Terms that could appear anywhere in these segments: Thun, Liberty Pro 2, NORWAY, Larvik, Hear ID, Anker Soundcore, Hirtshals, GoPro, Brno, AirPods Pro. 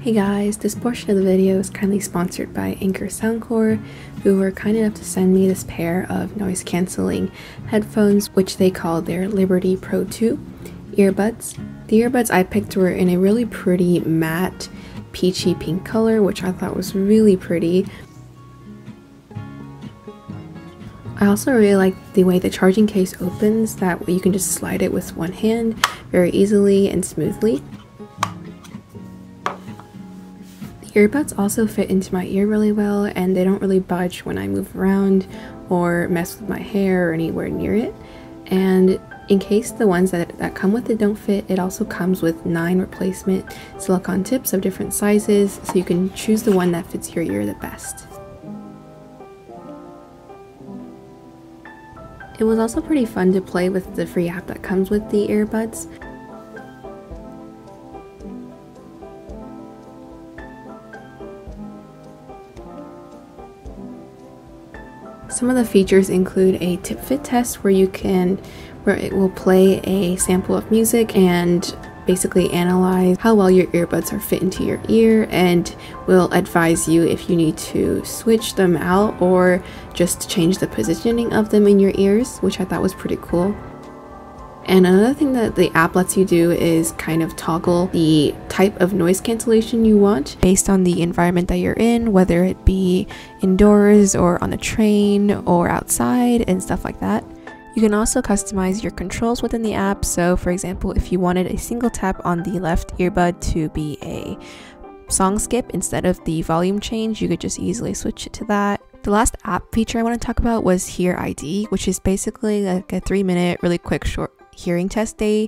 Hey guys, this portion of the video is kindly sponsored by Anker Soundcore, who were kind enough to send me this pair of noise cancelling headphones, which they call their Liberty Pro 2 earbuds. The earbuds I picked were in a really pretty matte peachy pink color, which I thought was really pretty. I also really like the way the charging case opens, that way you can just slide it with one hand very easily and smoothly. Earbuds also fit into my ear really well, and they don't really budge when I move around or mess with my hair or anywhere near it. And in case the ones that come with it don't fit, it also comes with 9 replacement silicone tips of different sizes, so you can choose the one that fits your ear the best. It was also pretty fun to play with the free app that comes with the earbuds. Some of the features include a tip fit test where it will play a sample of music and basically analyze how well your earbuds are fit into your ear, and will advise you if you need to switch them out or just change the positioning of them in your ears, which I thought was pretty cool. And another thing that the app lets you do is kind of toggle the type of noise cancellation you want based on the environment that you're in, whether it be indoors or on a train or outside and stuff like that. You can also customize your controls within the app. So for example, if you wanted a single tap on the left earbud to be a song skip instead of the volume change, you could just easily switch it to that. The last app feature I want to talk about was Hear ID, which is basically like a 3-minute really quick short hearing test they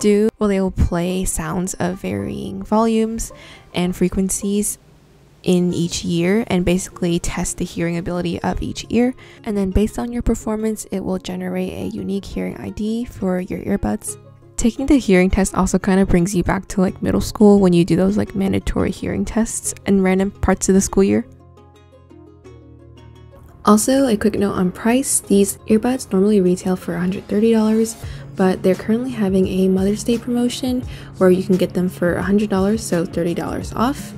do, where they will play sounds of varying volumes and frequencies in each ear and basically test the hearing ability of each ear, and then based on your performance it will generate a unique hearing ID for your earbuds. Taking the hearing test also kind of brings you back to like middle school, when you do those like mandatory hearing tests in random parts of the school year. Also, a quick note on price. These earbuds normally retail for $130, but they're currently having a Mother's Day promotion where you can get them for $100, so $30 off,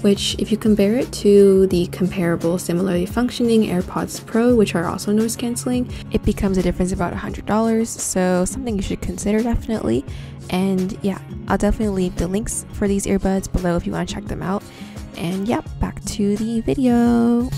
which if you compare it to the comparable similarly functioning AirPods Pro, which are also noise cancelling, it becomes a difference about $100, so something you should consider definitely. And yeah, I'll definitely leave the links for these earbuds below if you want to check them out. And yeah, back to the video.